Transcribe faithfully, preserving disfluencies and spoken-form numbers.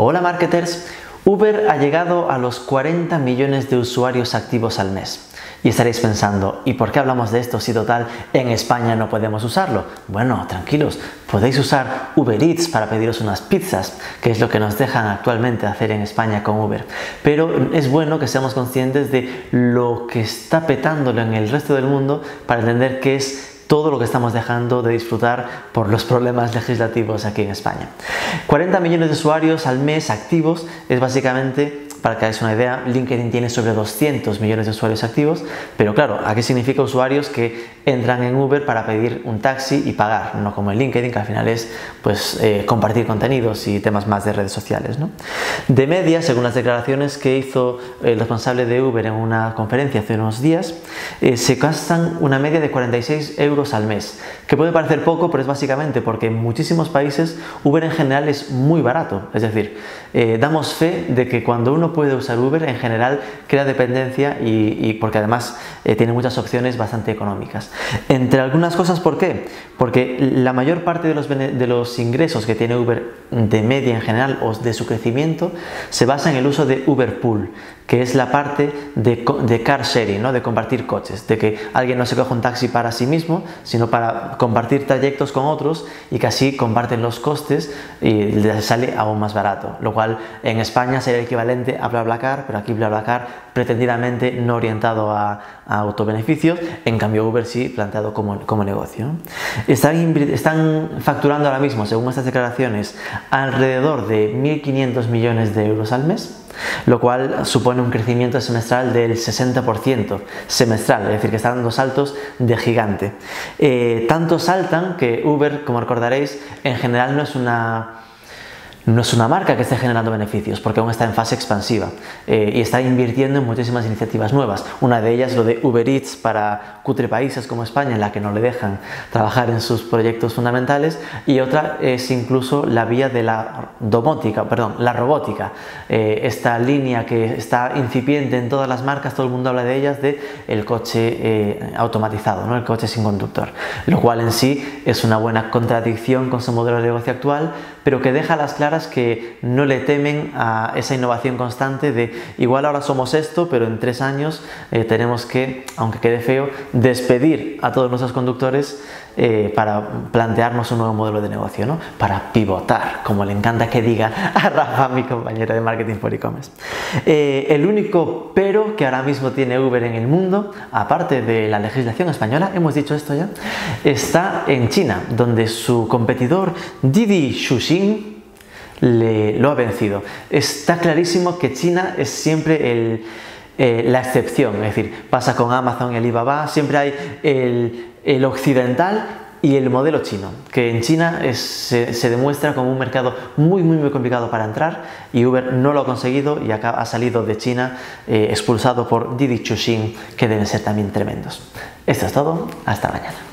Hola marketers, Uber ha llegado a los cuarenta millones de usuarios activos al mes. Y estaréis pensando, ¿y por qué hablamos de esto si total en España no podemos usarlo? Bueno, tranquilos, podéis usar Uber Eats para pediros unas pizzas, que es lo que nos dejan actualmente hacer en España con Uber. Pero es bueno que seamos conscientes de lo que está petándolo en el resto del mundo para entender qué es todo lo que estamos dejando de disfrutar por los problemas legislativos aquí en España. cuarenta millones de usuarios al mes activos es básicamente, para que hagáis una idea, LinkedIn tiene sobre doscientos millones de usuarios activos, pero claro, aquí significa usuarios que entran en Uber para pedir un taxi y pagar, no como en LinkedIn, que al final es pues eh, compartir contenidos y temas más de redes sociales, ¿no? De media, según las declaraciones que hizo el responsable de Uber en una conferencia hace unos días, eh, se gastan una media de cuarenta y seis euros al mes, que puede parecer poco, pero es básicamente porque en muchísimos países Uber en general es muy barato, es decir, eh, damos fe de que cuando uno puede usar Uber, en general crea dependencia y, y porque además eh, tiene muchas opciones bastante económicas. Entre algunas cosas, ¿por qué? Porque la mayor parte de los, de los ingresos que tiene Uber de media en general o de su crecimiento se basa en el uso de Uber Pool, que es la parte de, de car sharing, ¿no? De compartir coches, de que alguien no se coja un taxi para sí mismo, sino para compartir trayectos con otros y que así comparten los costes y les sale aún más barato, lo cual en España sería el equivalente a BlaBlaCar, pero aquí BlaBlaCar pretendidamente no orientado a, a autobeneficios, en cambio Uber sí planteado como, como negocio. Están, están facturando ahora mismo, según estas declaraciones, alrededor de mil quinientos millones de euros al mes, lo cual supone un crecimiento semestral del sesenta por ciento semestral, es decir, que están dando saltos de gigante. Eh, tanto saltan que Uber, como recordaréis, en general no es una... No es una marca que esté generando beneficios, porque aún está en fase expansiva eh, y está invirtiendo en muchísimas iniciativas nuevas. Una de ellas, lo de Uber Eats para cutre países como España, en la que no le dejan trabajar en sus proyectos fundamentales, y otra es incluso la vía de la domótica, perdón, la robótica. Eh, esta línea que está incipiente en todas las marcas, todo el mundo habla de ellas, de el coche eh, automatizado, ¿no? El coche sin conductor, lo cual en sí es una buena contradicción con su modelo de negocio actual, pero que deja a las claras que no le temen a esa innovación constante de igual ahora somos esto, pero en tres años eh, tenemos que, aunque quede feo, despedir a todos nuestros conductores eh, para plantearnos un nuevo modelo de negocio, ¿no? Para pivotar, como le encanta que diga a Rafa, mi compañero de Marketing for e Commerce. Eh, el único pero que ahora mismo tiene Uber en el mundo, aparte de la legislación española, hemos dicho esto ya, está en China, donde su competidor Didi Chuxing Le, lo ha vencido. Está clarísimo que China es siempre el, eh, la excepción, es decir, pasa con Amazon y Alibaba, siempre hay el, el occidental y el modelo chino, que en China es, se, se demuestra como un mercado muy muy muy complicado para entrar, y Uber no lo ha conseguido y acá ha salido de China eh, expulsado por Didi Chuxing, que deben ser también tremendos. Esto es todo, hasta mañana.